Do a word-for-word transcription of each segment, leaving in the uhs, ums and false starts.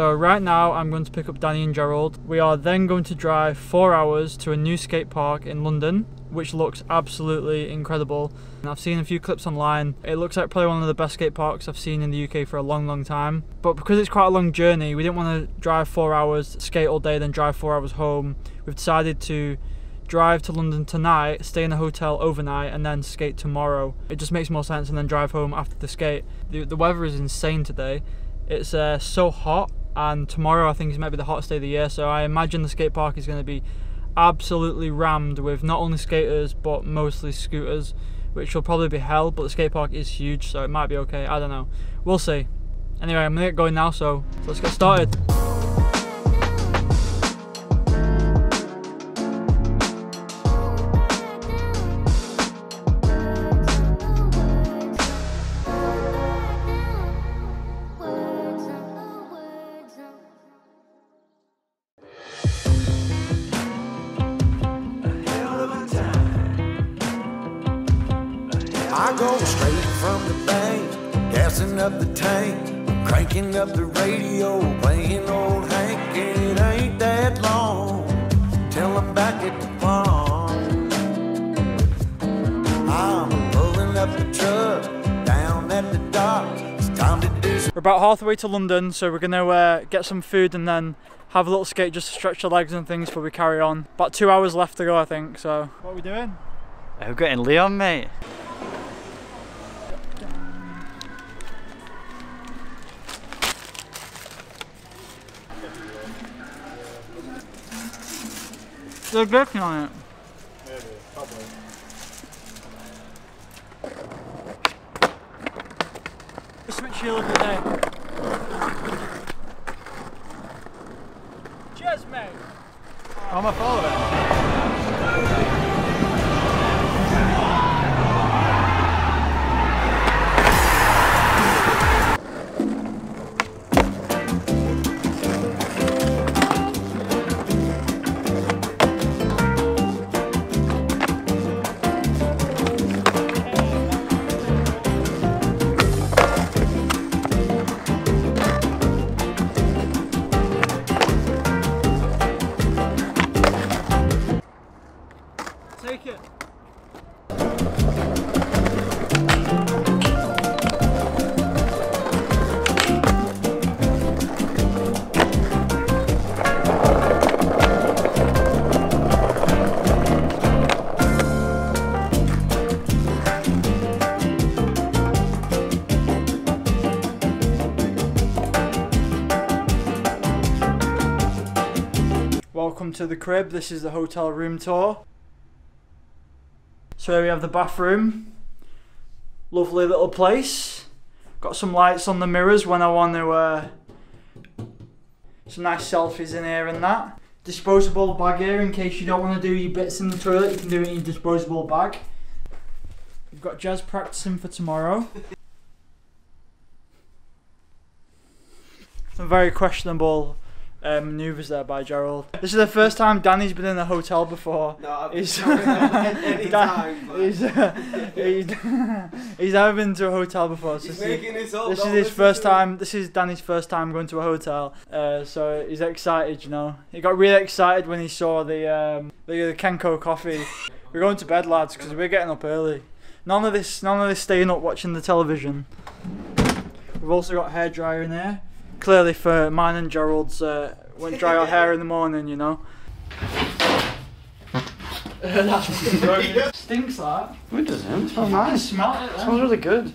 So right now I'm going to pick up Danny and Gerald. We are then going to drive four hours to a new skate park in London, which looks absolutely incredible. And I've seen a few clips online. It looks like probably one of the best skate parks I've seen in the U K for a long, long time. But because it's quite a long journey, we didn't want to drive four hours, skate all day, then drive four hours home. We've decided to drive to London tonight, stay in a hotel overnight, and then skate tomorrow. It just makes more sense, and then drive home after the skate. The, the weather is insane today. It's uh, so hot, and tomorrow I think it might be the hottest day of the year, so I imagine the skate park is going to be absolutely rammed with not only skaters but mostly scooters, which will probably be hell, but the skate park is huge, so it might be okay. I don't know. We'll see. Anyway, I'm going to get going now, so let's get started. I go straight from the bank, gassing up the tank, cranking up the radio, playing old Hank. It ain't that long till I'm back at the pond. I'm pulling up the truck, down at the dock. It's time to do some. We're about halfway to London, so we're gonna uh, get some food and then have a little skate just to stretch our legs and things before we carry on. About two hours left to go, I think. So what are we doing? We're getting Leon, mate. They're gripping on it. Maybe, probably. Switch your look at that. Cheers, mate. I'm a follower. Welcome to the crib. This is the hotel room tour. So here we have the bathroom. Lovely little place. Got some lights on the mirrors when I want to. Uh, some nice selfies in here and that. Disposable bag here in case you don't want to do your bits in the toilet. You can do it in your disposable bag. We've got Jazz practicing for tomorrow. Some very questionable Um, manoeuvres there by Gerald. This is the first time Danny's been in a hotel before. No, I've he's, any time, Dan, he's, uh, he's, he's never been to a hotel before. So he's this making is, this up. This is his first time. This is Danny's first time going to a hotel. Uh, so he's excited, you know. He got really excited when he saw the um, the, the Kenco coffee. We're going to bed, lads, because we're getting up early. None of this, none of this staying up watching the television. We've also got hairdryer in there. Clearly for mine and Gerald's, uh, went dry our hair in the morning, you know. Stinks that. It doesn't. It smells nice. Smell it. It smells really good.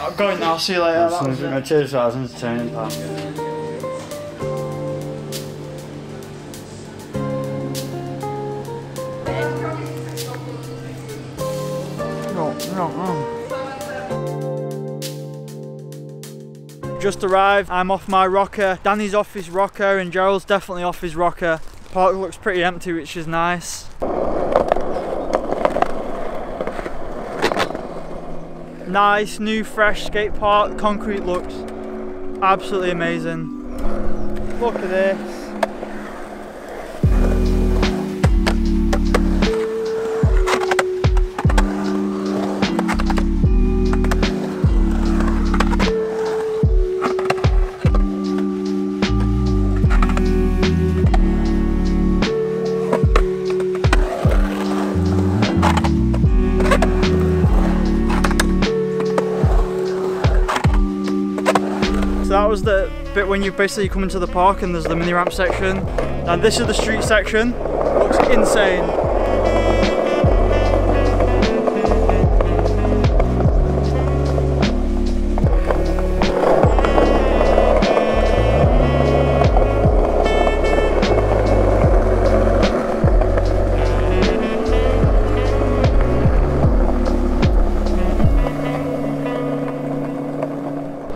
I'm going now, see you later. That was it. Cheers, that was entertaining, pal. No, no, no. just arrived. I'm off my rocker. Danny's off his rocker and Gerald's definitely off his rocker. The park looks pretty empty, which is nice. Nice, new, fresh skate park. Concrete looks absolutely amazing. Look at this. That was the bit when you basically come into the park and there's the mini ramp section. And this is the street section. Looks insane.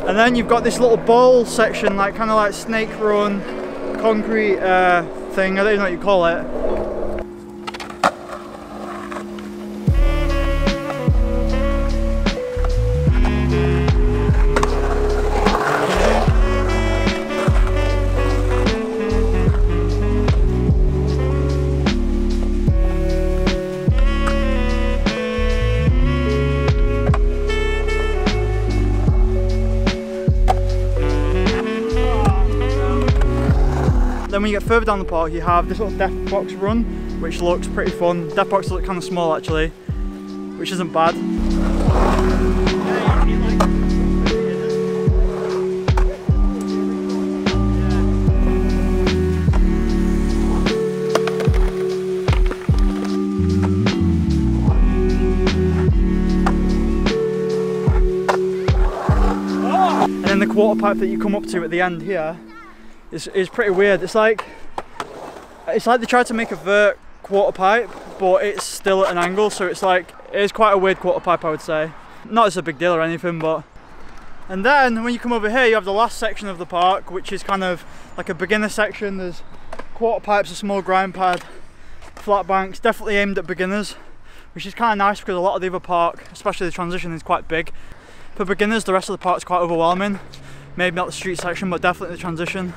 And then you've got this little bowl section, like kind of like snake run, concrete uh, thing, I don't know what you call it. Then when you get further down the park, you have this little death box run, which looks pretty fun. Death boxes look kind of small actually, which isn't bad. And then the quarter pipe that you come up to at the end here, It's, it's pretty weird. It's like it's like they tried to make a vert quarter pipe, but it's still at an angle, so it's like it's quite a weird quarter pipe, I would say. Not as a big deal or anything, but. And then when you come over here, you have the last section of the park, which is kind of like a beginner section. There's quarter pipes, a small grind pad, flat banks, definitely aimed at beginners, which is kind of nice because a lot of the other park, especially the transition, is quite big. For beginners, the rest of the park's quite overwhelming. Maybe not the street section, but definitely the transition.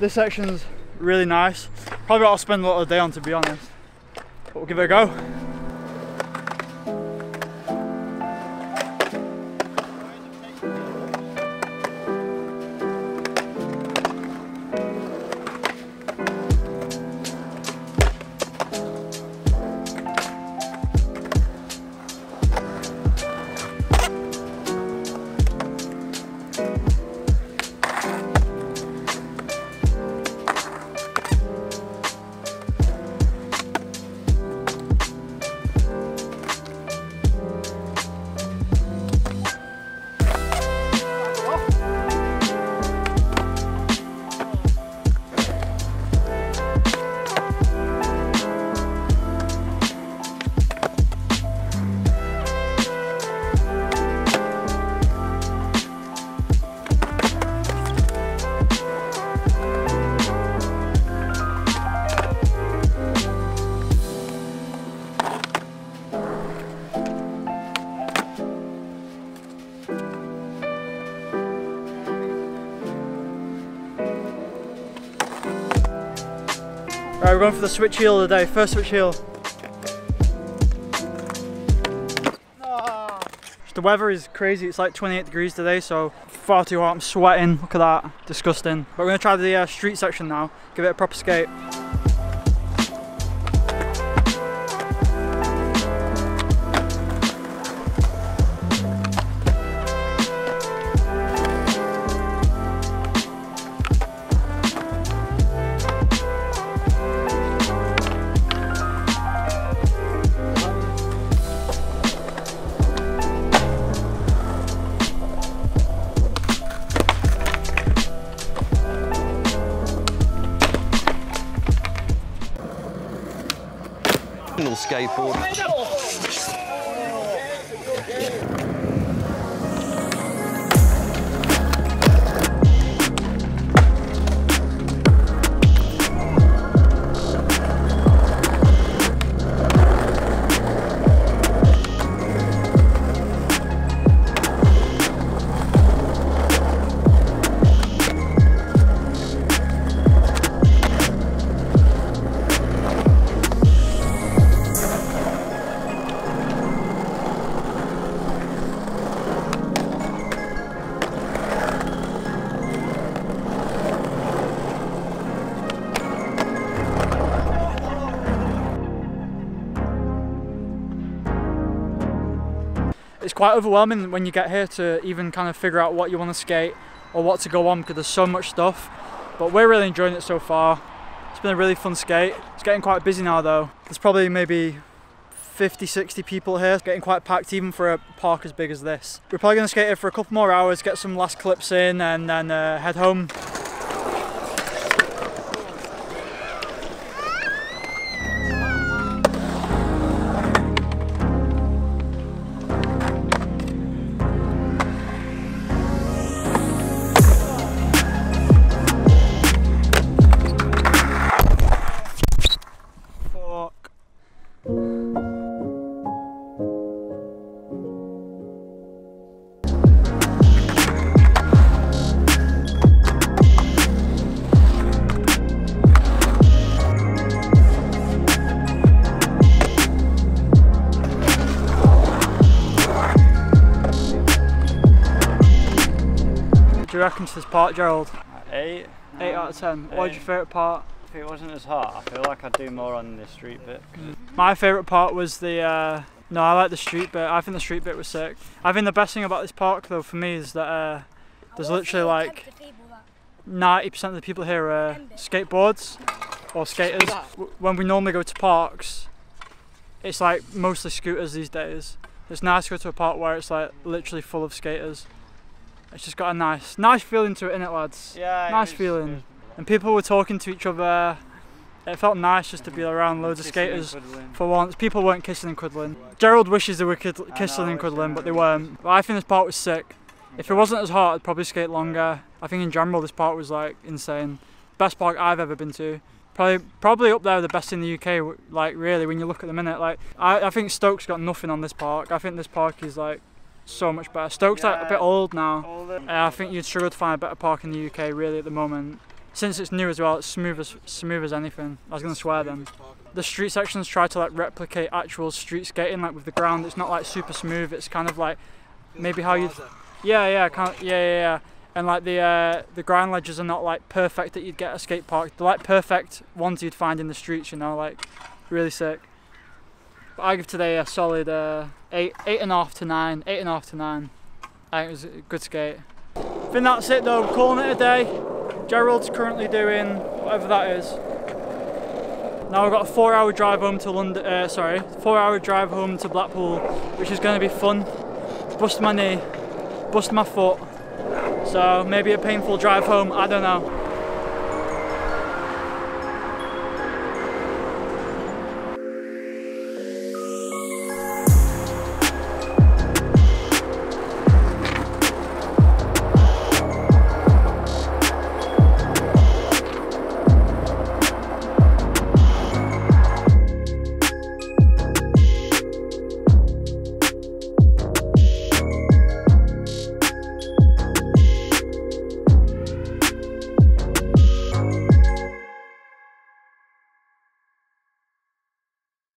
This section's really nice. Probably what I'll spend a lot of the day on, to be honest. But we'll give it a go. Right, we're going for the switch heel of the day. First switch heel. Oh. The weather is crazy. It's like twenty-eight degrees today, so far too hot. I'm sweating. Look at that. Disgusting. But we're going to try the uh, street section now. Give it a proper skate. Skateboard. quite overwhelming when you get here to even kind of figure out what you want to skate or what to go on, because there's so much stuff. But we're really enjoying it so far. It's been a really fun skate. It's getting quite busy now though. There's probably maybe fifty, sixty people here. It's getting quite packed even for a park as big as this. We're probably going to skate here for a couple more hours, get some last clips in, and then uh, head home. What do you reckon to this part, Gerald? Eight. Eight um, out of ten. Eight. What was your favourite part? If it wasn't as hot, I feel like I'd do more on the street bit. My favourite part was the... Uh, no, I like the street bit. I think the street bit was sick. I think the best thing about this park, though, for me, is that uh, there's literally like ninety percent of the people here are skateboards or skaters. When we normally go to parks, it's like mostly scooters these days. It's nice to go to a park where it's like literally full of skaters. It's just got a nice, nice feeling to it, innit, lads? Yeah, it nice is, feeling. Is. And people were talking to each other. It felt nice just to be around loads kissing of skaters for once. People weren't kissing and cuddling. Gerald wishes they were kissing and cuddling, but they weren't. But I think this part was sick. If it wasn't as hot, I'd probably skate longer. I think in general, this part was like insane. Best park I've ever been to. Probably, probably up there with the best in the U K. Like really, when you look at the minute, like I, I think Stoke's got nothing on this park. I think this park is like. So much better. Stoke's yeah, like a bit old now. Uh, I think you'd struggle to find a better park in the U K really at the moment. Since it's new as well, it's smooth as, smooth as anything. I was going to swear then. The street sections try to like replicate actual street skating, like with the ground. It's not like super smooth. It's kind of like maybe how you... Yeah, yeah, kind of, yeah, yeah, yeah. And like the uh, the ground ledges are not like perfect that you'd get at a skate park. They're like perfect ones you'd find in the streets, you know, like really sick. I give today a solid uh, eight, eight and a half to nine, eight and a half to nine. I think it was a good skate. I think that's it though, I'm calling it a day. Gerald's currently doing whatever that is. Now we've got a four hour drive home to London, uh, sorry, four hour drive home to Blackpool, which is going to be fun. Bust my knee, bust my foot. So maybe a painful drive home, I don't know.